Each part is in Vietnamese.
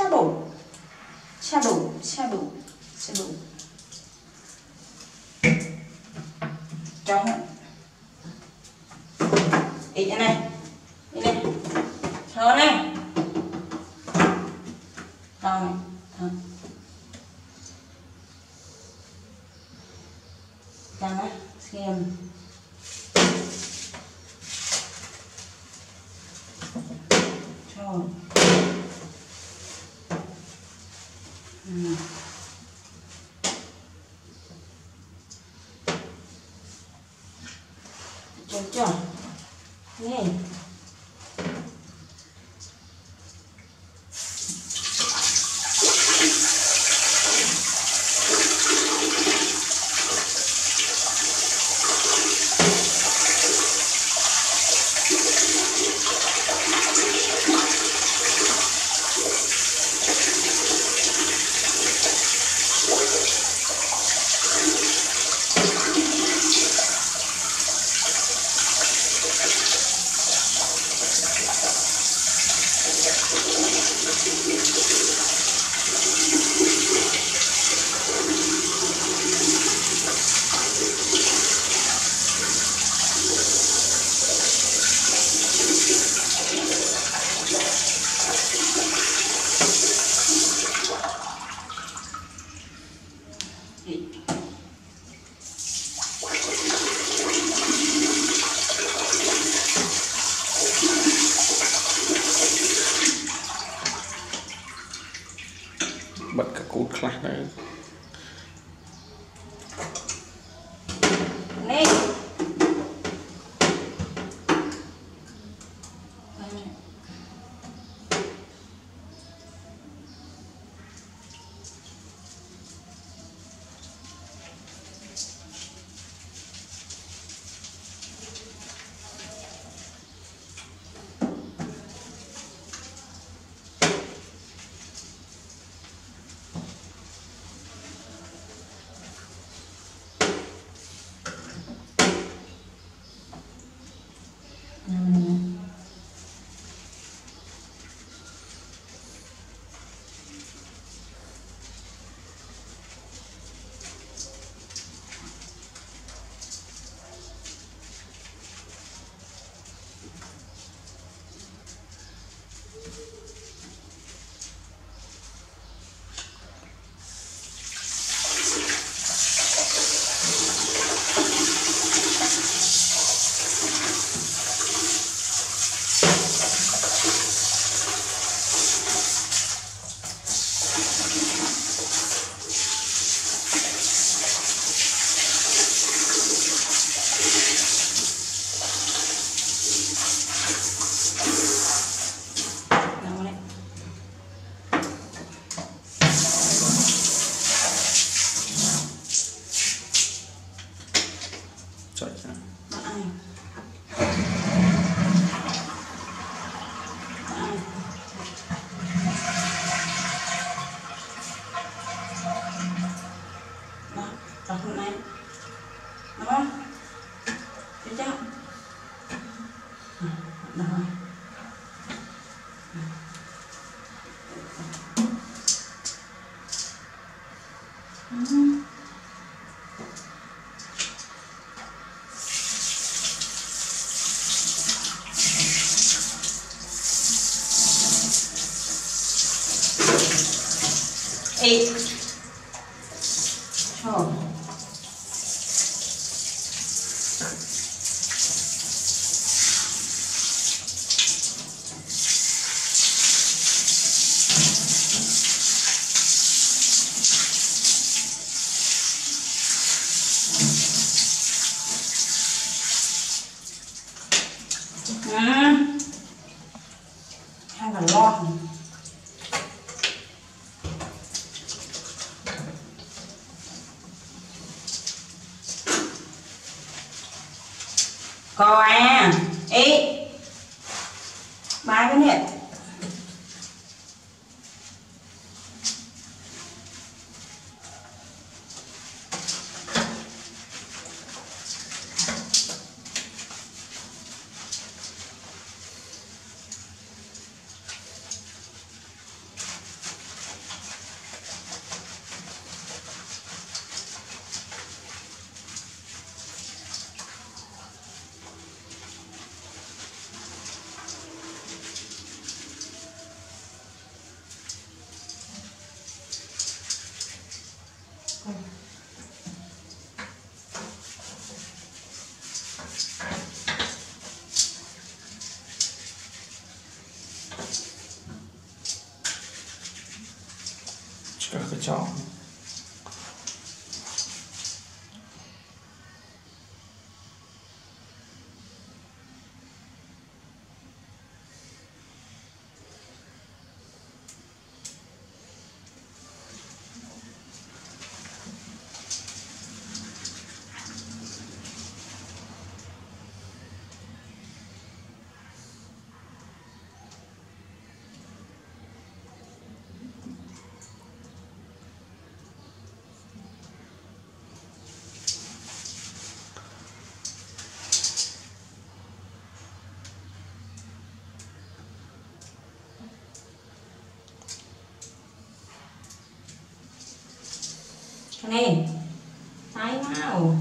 shadow trắng ý này thôi này rồi ra nó xem rồi cho nè có à ý ba cái này cho cháu. Này, tay nào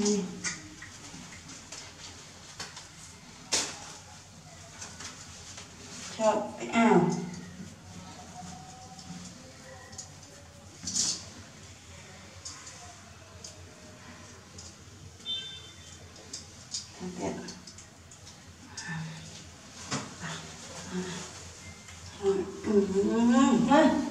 nghiêm cho cái ảo. Hãy subscribe cho kênh Ghiền Mì Gõ để không bỏ lỡ những video hấp dẫn.